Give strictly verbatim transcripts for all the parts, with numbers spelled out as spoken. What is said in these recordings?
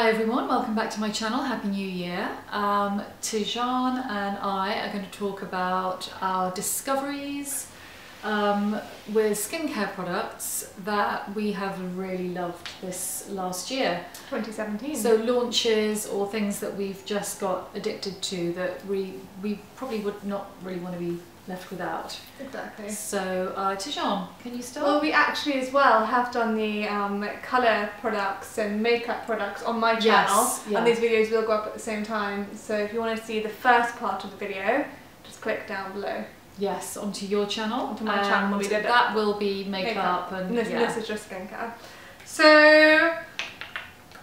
Hi everyone, welcome back to my channel. Happy New Year. Um, Tijan and I are going to talk about our discoveries um, with skincare products that we have really loved this last year. twenty seventeen. So launches or things that we've just got addicted to that we, we probably would not really want to be left without. Exactly. So uh, Tijan, can you start? Well, we actually as well have done the um, colour products and makeup products on my channel. Yes, yeah. And these videos will go up at the same time. So if you want to see the first part of the video, just click down below. Yes, onto your channel. Onto my and channel. We did that it. will be makeup, makeup. and this, yeah. This is just skincare. So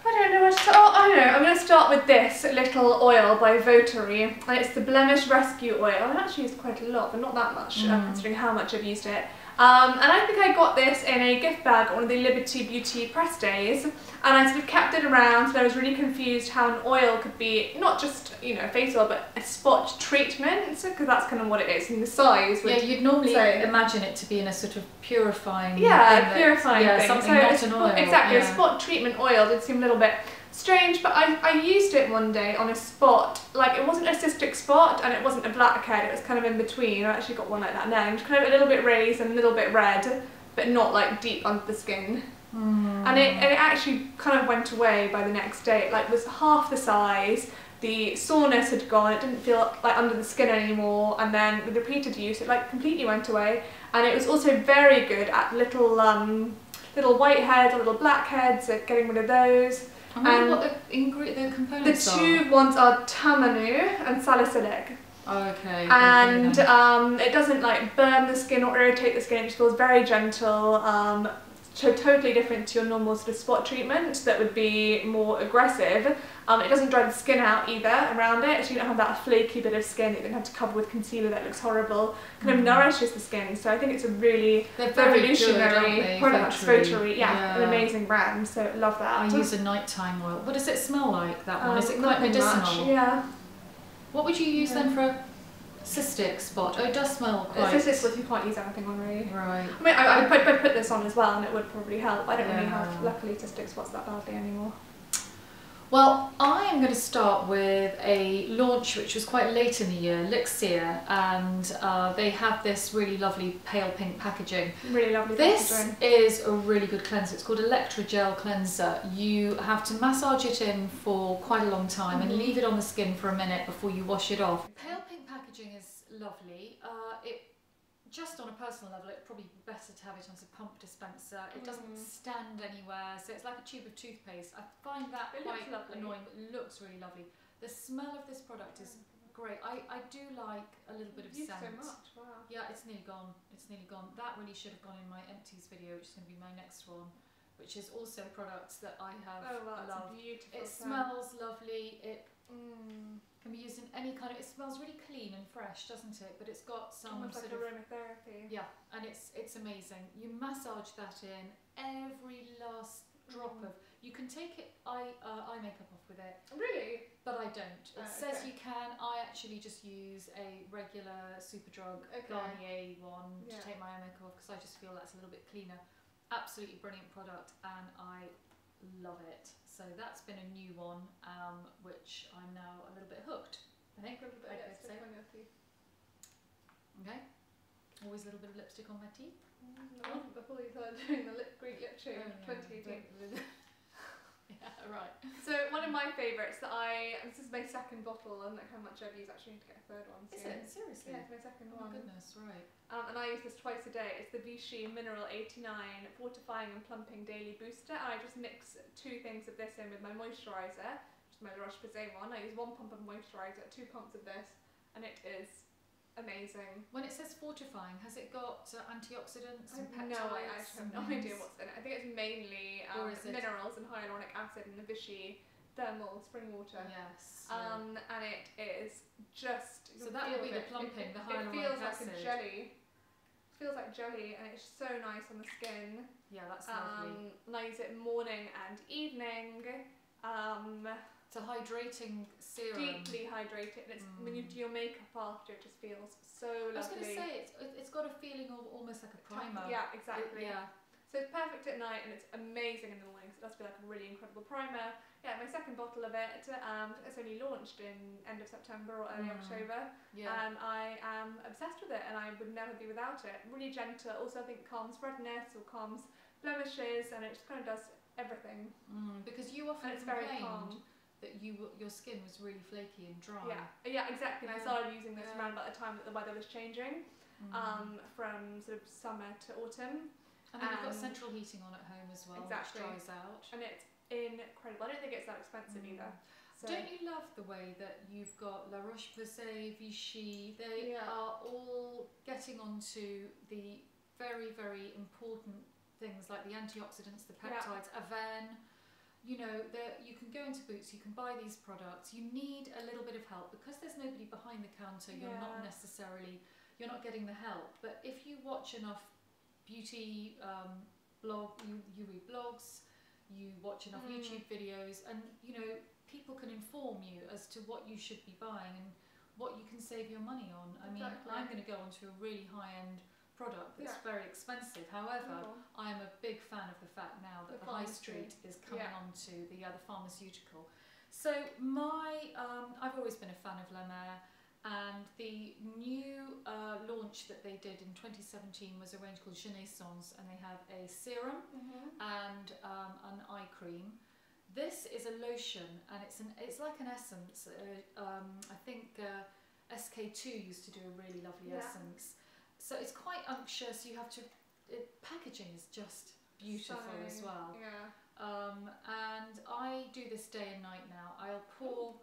I don't know what to start. Oh, I don't know. I'm going to start with this little oil by Votary, and it's the Blemish Rescue Oil. I've actually used quite a lot, but not that much, mm. uh, considering how much I've used it. Um, and I think I got this in a gift bag at one of the Liberty Beauty press days, and I sort of kept it around, so I was really confused how an oil could be not just, you know, face oil, but a spot treatment, because that's kind of what it is, and the size. Yeah, you'd normally say, imagine it to be in a sort of purifying Yeah, thing purifying yeah, thing. Something so not an oil. Exactly, yeah. A spot treatment oil did seem a little bit strange, but I, I used it one day on a spot. Like, it wasn't a cystic spot and it wasn't a blackhead, it was kind of in between. I actually got one like that now. It's kind of a little bit raised and a little bit red, but not like deep under the skin. Mm. And, it, and it actually kind of went away by the next day. It like was half the size, the soreness had gone, it didn't feel like under the skin anymore, and then with repeated use it like completely went away. And it was also very good at little, um, little whiteheads or little blackheads, at getting rid of those. I wonder what the ingredient, the components are. The two ones are tamanu and salicylic. Oh, okay. And um, it doesn't like burn the skin or irritate the skin. It just feels very gentle. Um, so totally different to your normal sort of spot treatment that would be more aggressive. Um, it doesn't dry the skin out either around it, so you don't have that flaky bit of skin that you don't have to cover with concealer that looks horrible. Kind mm. of nourishes the skin, so I think it's a really They're revolutionary good, product. Votary, yeah, yeah, an amazing brand, so love that. I use a nighttime oil. What does it smell like, that um, one? Is it quite medicinal? Much, yeah. What would you use yeah. then for a cystic spot? Oh, it does smell quite... It's cystic spot, you can't use anything on really. Right. I mean, I, I would put, put this on as well and it would probably help. I don't yeah. really have, luckily, cystic spots that badly anymore. Well, I am going to start with a launch which was quite late in the year, Lixirskin, and uh, they have this really lovely pale pink packaging. Really lovely this packaging. This is a really good cleanser. It's called Electrogel Cleanser. You have to massage it in for quite a long time mm. and leave it on the skin for a minute before you wash it off. Pale pink packaging is lovely. Uh, it Just on a personal level, it's probably better to have it on a pump dispenser. It doesn't mm. stand anywhere, so it's like a tube of toothpaste. I find that it quite annoying, but it looks really lovely. The smell of this product is great. I, I do like a little bit of you scent. So much. Wow. Yeah, it's nearly gone. It's nearly gone. That really should have gone in my empties video, which is going to be my next one, which is also products that I have oh, wow, loved. It's a beautiful it scent. Smells lovely. It mm, can be used in any kind of, it smells really clean and fresh, doesn't it? But it's got some Almost sort like of... aromatherapy. Yeah, and it's it's amazing. You massage that in, every last drop mm. of, you can take it, I, uh, I make up off with it. Really? But I don't. It oh, says okay. you can, I actually just use a regular Superdrug okay. Garnier one yeah. to take my eye makeup off, because I just feel that's a little bit cleaner. Absolutely brilliant product, and I love it. So that's been a new one, um, which I'm now a little bit hooked. I think a little bit of lipstick on your teeth. Okay. Always a little bit of lipstick on my teeth. Mm, no, oh. Before you started doing the lip Greek lip show in twenty eighteen. Yeah, right. So one of my favourites that I, this is my second bottle, and look how much I've used, actually need to get a third one soon. Is it? Seriously? Yeah, it's my second oh one. Oh goodness, right. Um, and I use this twice a day. It's the Vichy Mineral eighty-nine Fortifying and Plumping Daily Booster. And I just mix two things of this in with my moisturiser, which is my La Roche Posay one. I use one pump of moisturiser, two pumps of this, and it is amazing. When it says fortifying, has it got uh, antioxidants and peptides? No, I actually have no idea what's in it. I think it's mainly um, it minerals and hyaluronic acid and the Vichy thermal spring water. Yes. Um, yeah. And it is just... So that will be it. the plumping, it, the hyaluronic acid. It feels acid. like a jelly. feels like jelly, and it's so nice on the skin. Yeah, that's lovely. Um, and I use it morning and evening. Um, it's a hydrating serum. Deeply hydrated. It's, mm. when you do your makeup after, it just feels so lovely. I was going to say, it's, it's got a feeling of almost like a primer. Yeah, exactly. It, yeah. So So it's perfect at night and it's amazing in the morning, so it must be like a really incredible primer. Yeah, my second bottle of it, and it's only launched in end of September or early mm. October, yeah. And I am obsessed with it and I would never be without it. Really gentle, also I think calms redness or calms blemishes, and it just kind of does everything. Mm, because you often and it's very calm. That you your skin was really flaky and dry. Yeah, yeah, exactly. And yeah. I started using this yeah. around about the time that the weather was changing, mm. um, from sort of summer to autumn. And then you've got central heating on at home as well, exactly. Which dries out. And it's incredible. I don't think it's that expensive mm. either. So. Don't you love the way that you've got La Roche Posay, Vichy? They yeah. are all getting onto the very, very important things like the antioxidants, the peptides, yeah. Aven. You know, that you can go into Boots, you can buy these products. You need a little bit of help because there's nobody behind the counter. You're yeah. not necessarily, you're not getting the help. But if you watch enough beauty um, blog, you, you read blogs, you watch enough mm. YouTube videos, and you know, people can inform you as to what you should be buying and what you can save your money on. I exactly. mean, I'm going to go onto a really high-end product that's yeah. very expensive. However, cool. I'm a big fan of the fact now that the, the high street is coming yeah. on to the other pharmaceutical. So my, um, I've always been a fan of La Mer, and the new uh, launch that they did in twenty seventeen was a range called Genaissance, and they have a serum mm-hmm. and um, an eye cream. This is a lotion, and it's an it's like an essence. Uh, um, I think uh, S K two used to do a really lovely yeah. essence. So it's quite unctuous, you have to, it, packaging is just beautiful so, as well. Yeah. Um, and I do this day and night now. I'll pour,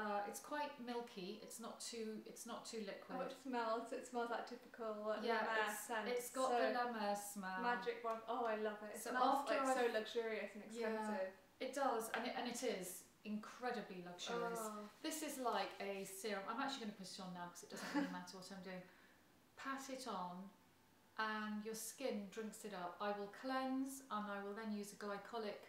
uh, it's quite milky, it's not too, it's not too liquid. Oh, it smells, it smells like typical yeah, La Mer scent. It's got so the La Mer smell. Magic one, oh I love it. It so smells after like I've, so luxurious and expensive. Yeah, it does, and it, and it is. Incredibly luxurious. Oh. This is like a serum. I'm actually going to put it on now because it doesn't really matter what I'm doing. Pat it on and your skin drinks it up. I will cleanse and I will then use a glycolic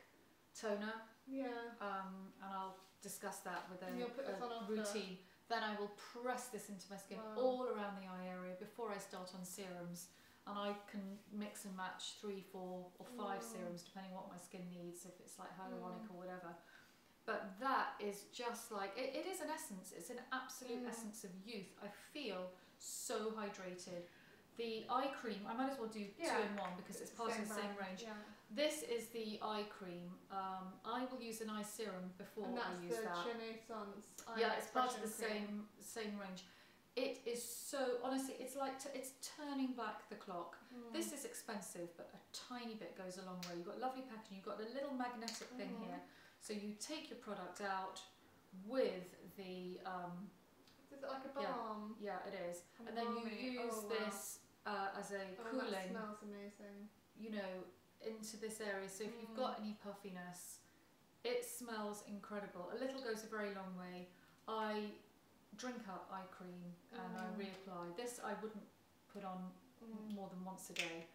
toner. Yeah. Um, and I'll discuss that with a, put a on routine. After. Then I will press this into my skin wow. all around the eye area before I start on serums. And I can mix and match three, four or five wow. serums depending on what my skin needs, if it's like hyaluronic mm. or whatever. But that is just like, it, it is an essence, it's an absolute yeah. essence of youth. I feel so hydrated. The eye cream, I might as well do yeah. two in one because it's part of the same range. Yeah. This is the eye cream. Um, I will use an eye serum before I use that. And that's the Genaissance eye yeah, it's part of the same, same range. It is so, honestly, it's like, t it's turning back the clock. Mm. This is expensive, but a tiny bit goes a long way. You've got lovely packaging, you've got a little magnetic mm. thing here. So you take your product out with the... Um, is it like a balm? Yeah, yeah it is. And, and then you use oh, wow. this uh, as a oh, cooling... That smells amazing. You know, into this area. So if mm. you've got any puffiness, it smells incredible. A little goes a very long way. I drink up eye cream and mm. I reapply. This I wouldn't put on mm. more than once a day.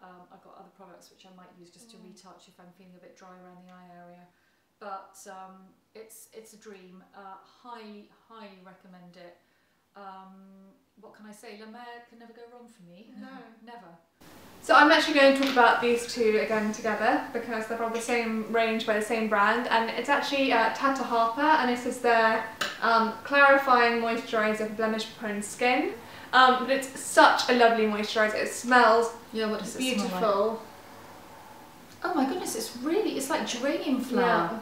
Um, I've got other products which I might use just mm. to retouch if I'm feeling a bit dry around the eye area. But um, it's it's a dream. Uh, highly highly recommend it. Um, what can I say? La Mer can never go wrong for me. No, never. So I'm actually going to talk about these two again together because they're from the same range by the same brand, and it's actually uh, Tata Harper, and this is their um, Clarifying Moisturiser for blemish-prone skin. Um, but it's such a lovely moisturiser. It smells yeah, what does beautiful. It smell like? Oh my goodness, it's really, it's like geranium flower. Yeah.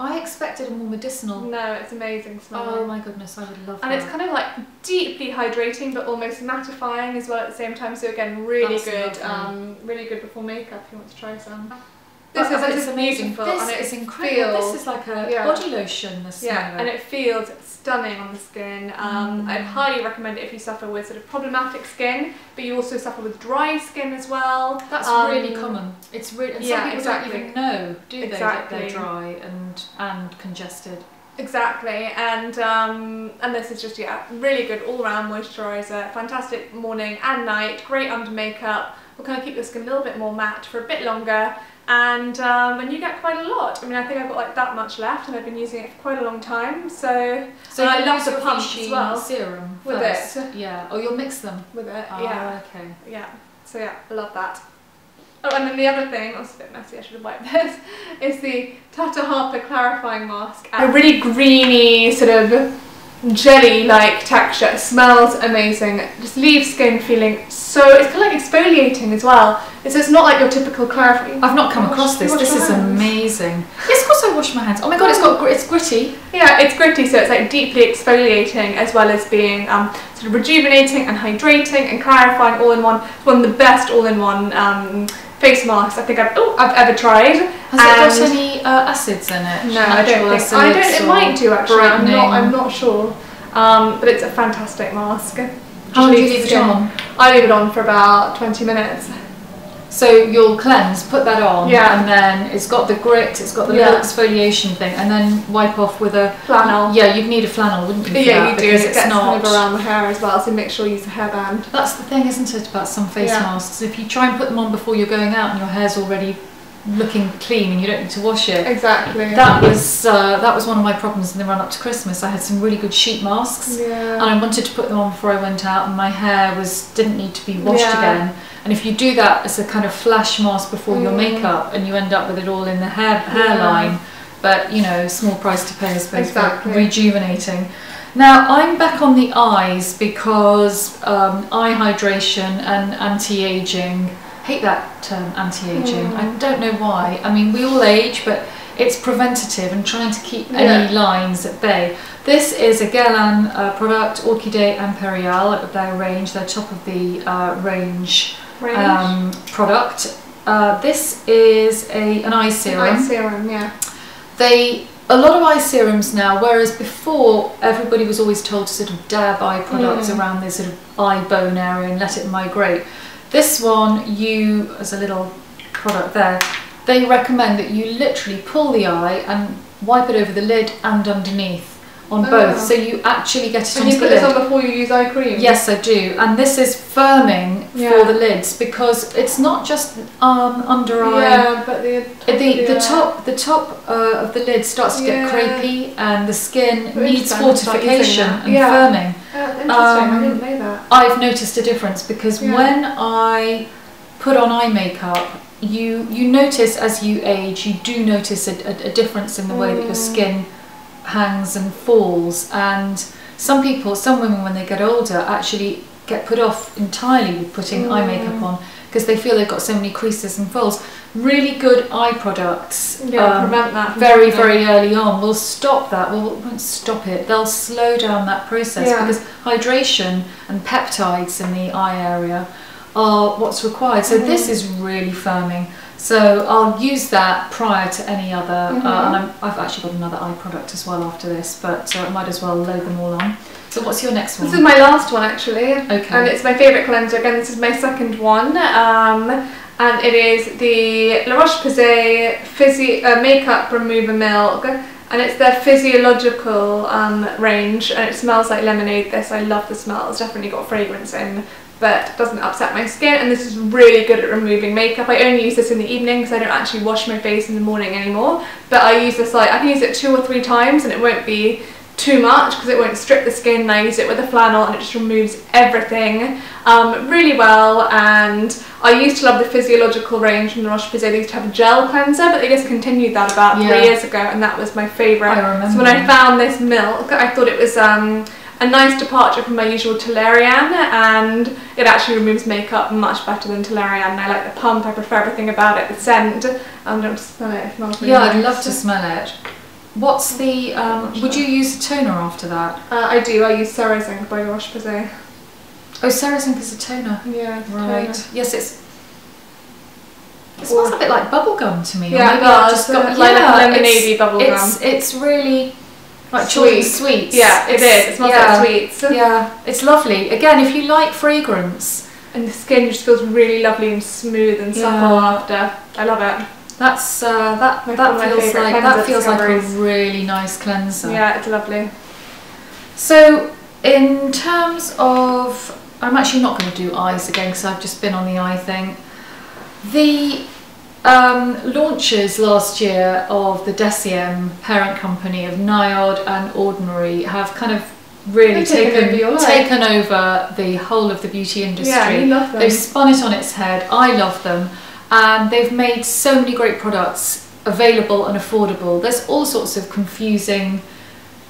I expected a more medicinal. No, it's amazing smell. Oh my goodness, I would love that. And it's kind of like deeply hydrating but almost mattifying as well at the same time. So again, really That's good, um, really good before makeup if you want to try some. This but, is it's it's beautiful this and it is incredible. Feels, this is like a yeah. body lotion, this smell. Yeah, and it feels stunning on the skin. Um, mm. I'd highly recommend it if you suffer with sort of problematic skin, but you also suffer with dry skin as well. That's um, really common. It's really, and yeah, some people exactly. don't even know, do they, exactly. that they're dry and, and congested. Exactly, and um, and this is just yeah, really good all-round moisturiser, fantastic morning and night, great under makeup, will kind of keep your skin a little bit more matte for a bit longer, and um, and you get quite a lot. I mean, I think I've got like that much left, and I've been using it for quite a long time. So, so I love the pump as well. Serum with first. It, yeah, or you'll mix them with it. Oh, yeah, okay, yeah. So yeah, I love that. Oh, and then the other thing, oh, it's a bit messy, I should have wiped this, is the Tata Harper Clarifying Mask. A really greeny, sort of jelly-like texture. It smells amazing. It just leaves skin feeling so, it's kind of like exfoliating as well. It's, it's not like your typical clarifying. I've not come wash, across this. This is amazing. Yes, of course I wash my hands. Oh my god, it's got, it's gritty. Yeah, it's gritty, so it's like deeply exfoliating as well as being um, sort of rejuvenating and hydrating and clarifying all in one. It's one of the best all-in-one um, face masks I think I've, oh, I've ever tried. Has and it got any uh, acids in it? No, I don't think. I don't, it might do actually. I'm not, I'm not sure. Um, but it's a fantastic mask. How long do you leave it on? I leave it on for about twenty minutes. So you'll cleanse, put that on, yeah. And then it's got the grit, it's got the yeah. little exfoliation thing, and then wipe off with a flannel. Yeah, you'd need a flannel, wouldn't you? Yeah, you do. Because it it's gets not kind of around the hair as well, so make sure you use a hairband. That's the thing, isn't it, about some face yeah. masks? If you try and put them on before you're going out and your hair's already looking clean and you don't need to wash it. Exactly. That was uh, that was one of my problems in the run up to Christmas. I had some really good sheet masks, yeah. and I wanted to put them on before I went out, and my hair was didn't need to be washed yeah. again. And if you do that as a kind of flash mask before mm. your makeup, and you end up with it all in the hair hairline, yeah. but you know, small price to pay, I suppose. Exactly. Rejuvenating. Now I'm back on the eyes because um, eye hydration and anti-aging. Hate that term, anti-aging. Mm. I don't know why. I mean, we all age, but it's preventative and trying to keep yeah. any lines at bay. This is a Guerlain uh, product, Orchidée Impériale, out of their range, their top of the uh, range, range. Um, product. Uh, this is a an eye serum. An eye serum, yeah. They a lot of eye serums now, whereas before everybody was always told to sort of dab eye products mm. around the sort of eye bone area and let it migrate. This one, you, as a little product there, they recommend that you literally pull the eye and wipe it over the lid and underneath on oh. both. So you actually get it and onto the lid. And you put this on before you use eye cream? Yes, I do. And this is firming yeah. for the lids because it's not just um, under eye. Yeah, but the top, the, the, the top, the top uh, of the lid starts to yeah. get crepey and the skin but needs fortification and yeah. firming. Uh, interesting, um, I didn't know that. I've noticed a difference because yeah. when I put on eye makeup, you you notice as you age, you do notice a, a, a difference in the mm. way that your skin hangs and falls. And some people, some women when they get older, actually get put off entirely with putting mm. eye makeup on because they feel they've got so many creases and folds. Really good eye products yeah, um, prevent that very, very early on. We'll stop that. We'll, won't stop it. They'll slow down that process yeah. because hydration and peptides in the eye area are what's required. So mm. this is really firming. So I'll use that prior to any other. Mm-hmm. uh, and I'm, I've actually got another eye product as well after this, but uh, I might as well load them all on. So what's your next one? This is my last one actually. Okay. And it's my favourite cleanser. Again, this is my second one. Um, And it is the La Roche Posay Physi uh, Makeup Remover Milk, and it's their physiological um, range, and it smells like lemonade. This, I love the smell. It's definitely got fragrance in, but it doesn't upset my skin, and this is really good at removing makeup. I only use this in the evening because I don't actually wash my face in the morning anymore, but I use this like, I can use it two or three times and it won't be too much because it won't strip the skin. I use it with a flannel and it just removes everything um, really well. And I used to love the physiological range from La Roche Posay. They used to have a gel cleanser, but they discontinued that about yeah. three years ago, and that was my favourite. So when I found this milk, I thought it was um, a nice departure from my usual Tolerian, and it actually removes makeup much better than Tolerian. I like the pump, I prefer everything about it, the scent. I'm going to smell it. It smells really yeah, nice. I'd love to smell it. What's the, um, would you use a toner after that? Uh, I do, I use CeraVe by La Roche Posay. Oh, CeraVe is a toner? Yeah, it's right. Toner. Yes, it's, it smells or, a bit like bubblegum to me. Yeah, or maybe I've just got, yeah, like lemonade-y bubblegum. It's, it's really like children's sweets. Yeah, it it's, is, it smells yeah, like sweets. Yeah, it's lovely. Again, if you like fragrance. And the skin just feels really lovely and smooth and supple yeah. after. I love it. That's uh, that that feels like that feels like a really nice cleanser. Yeah, it's lovely. So in terms of, I'm actually not going to do eyes again because I've just been on the eye thing. The um, launches last year of the Deciem parent company of N I O D and Ordinary have kind of really taken taken, taken over the whole of the beauty industry. Yeah, you love them. They've spun it on its head. I love them. and they've made so many great products available and affordable. There's all sorts of confusing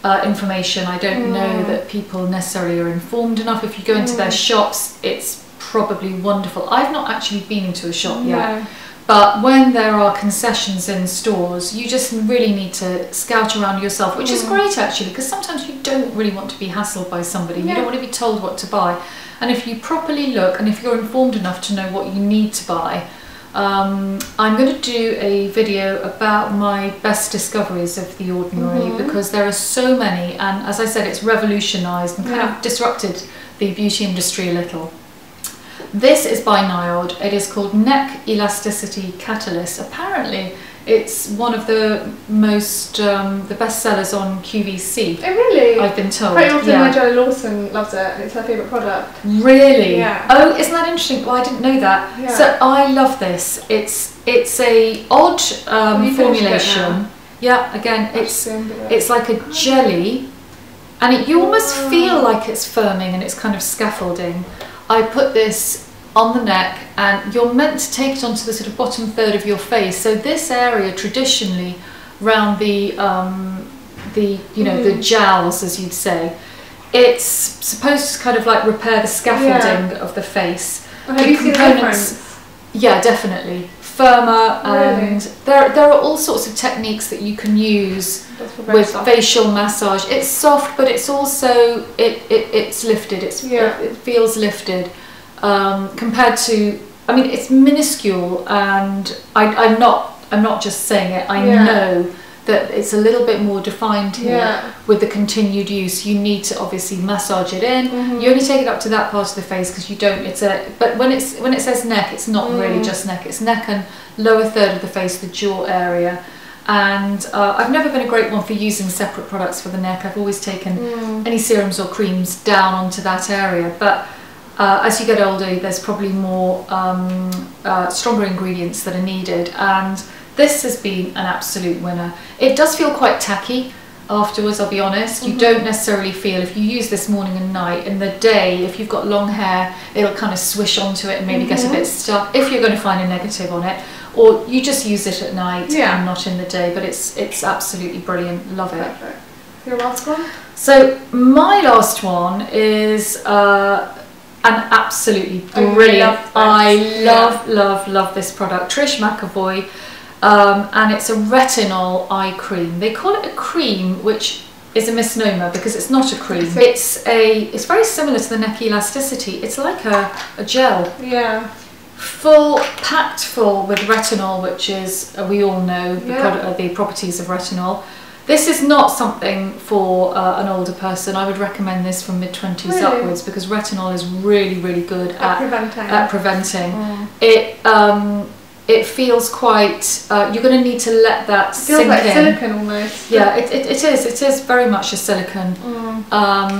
uh, information. I don't mm. know that people necessarily are informed enough. If you go into mm. their shops, it's probably wonderful. I've not actually been into a shop no. yet, but when there are concessions in stores, you just really need to scout around yourself, which mm. is great actually, because sometimes you don't really want to be hassled by somebody. Yeah. You don't want to be told what to buy. And if you properly look, and if you're informed enough to know what you need to buy, um, I'm going to do a video about my best discoveries of The Ordinary, mm-hmm. because there are so many, and as I said, it's revolutionised and kind yeah. of disrupted the beauty industry a little. This is by N I O D. It is called Neck Elasticity Catalyst. Apparently, it's one of the most, um, the best sellers on Q V C. Oh really? I've been told. Quite often yeah. Joe Lawson loves it. It's her favourite product. Really? Yeah. Oh, isn't that interesting? Well, I didn't know that. Yeah. So I love this. It's it's a odd um, formulation. Yeah. Again, it's it's like a jelly, and it, you almost oh. feel like it's firming and it's kind of scaffolding. I put this on the neck, and you're meant to take it onto the sort of bottom third of your face. So this area traditionally round the um, the you know mm. the jowls, as you'd say, it's supposed to kind of like repair the scaffolding yeah. of the face. Well, the components, yeah, definitely firmer, really? And there there are all sorts of techniques that you can use with soft. Facial massage. It's soft, but it's also it, it it's lifted. It's yeah. it, it feels lifted. Um, compared to, I mean, it's minuscule, and I, I'm not, I'm not just saying it. I yeah. know that it's a little bit more defined here yeah. with the continued use. You need to obviously massage it in. Mm-hmm. You only take it up to that part of the face because you don't. It's a, but when it's when it says neck, it's not mm. really just neck. It's neck and lower third of the face, the jaw area. And uh, I've never been a great one for using separate products for the neck. I've always taken mm. any serums or creams down onto that area, but. Uh, as you get older, there's probably more um, uh, stronger ingredients that are needed, and this has been an absolute winner. It does feel quite tacky afterwards, I'll be honest. Mm-hmm. You don't necessarily feel, if you use this morning and night, in the day, if you've got long hair, it'll kind of swish onto it and maybe mm-hmm. get a bit stuck, if you're going to find a negative on it, or you just use it at night yeah. and not in the day, but it's, it's absolutely brilliant. Love it. Perfect. Your last one? So my last one is... Uh, And absolutely brilliant. I love, love, love this product. Trish McEvoy, um, and it's a retinol eye cream. They call it a cream, which is a misnomer because it's not a cream. It's a, it's very similar to the Neck Elasticity. It's like a, a gel. Yeah. Full, packed full with retinol, which is, uh, we all know the, yeah. product, uh, the properties of retinol. This is not something for uh, an older person. I would recommend this from mid twenties really? Upwards, because retinol is really, really good at, at preventing. At preventing. Mm. It um, it feels quite, uh, you're going to need to let that it feels sink like in. Silicone almost. Yeah, it, it, it is. It is very much a silicone. Mm. Um,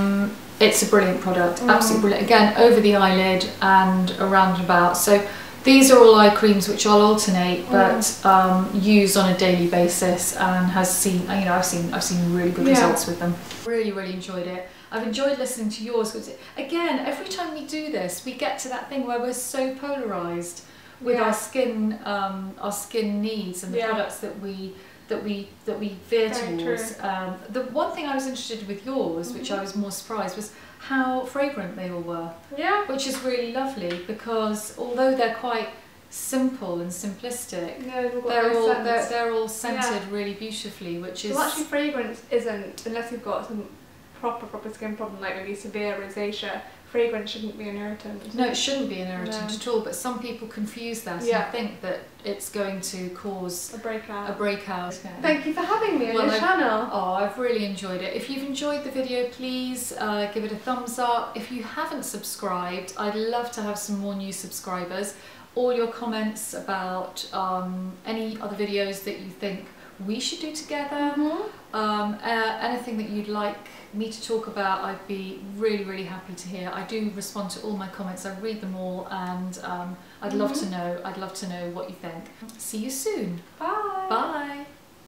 it's a brilliant product, mm. absolutely brilliant. Again, over the eyelid and around and about. So these are all eye creams which I'll alternate, but mm. um, use on a daily basis, and has seen, you know, I've seen, I've seen really good yeah. results with them. Really, really enjoyed it. I've enjoyed listening to yours, because again, every time we do this, we get to that thing where we're so polarized with yeah. our skin, um, our skin needs, and the yeah. products that we that we that we veer Very towards. Um, the one thing I was interested with yours, mm-hmm. which I was more surprised, was how fragrant they all were, yeah, which is really lovely, because although they're quite simple and simplistic, no, they're, all, they're, they're all scented yeah. really beautifully, which is... Well, actually fragrance isn't, unless you've got some proper, proper skin problem, like maybe severe rosacea, fragrance shouldn't be an irritant. No, it shouldn't be an irritant no. at all, but some people confuse that yeah. and think that it's going to cause a breakout. A breakout. Okay. Thank you for having me well, on your I've, channel. Oh, I've really enjoyed it. If you've enjoyed the video, please uh, give it a thumbs up. If you haven't subscribed, I'd love to have some more new subscribers. All your comments about um, any other videos that you think we should do together, mm-hmm. um, uh, anything that you'd like me to talk about, I'd be really, really happy to hear. I do respond to all my comments, I read them all, and um, I'd mm-hmm. love to know, I'd love to know what you think. See you soon. Bye. Bye.